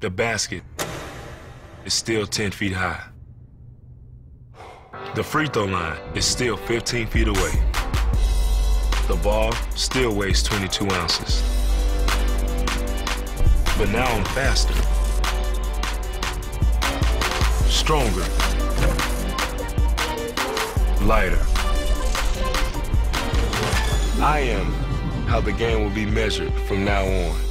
The basket is still 10 feet high. The free throw line is still 15 feet away. The ball still weighs 22 ounces. But now I'm faster, stronger, lighter. I am how the game will be measured from now on.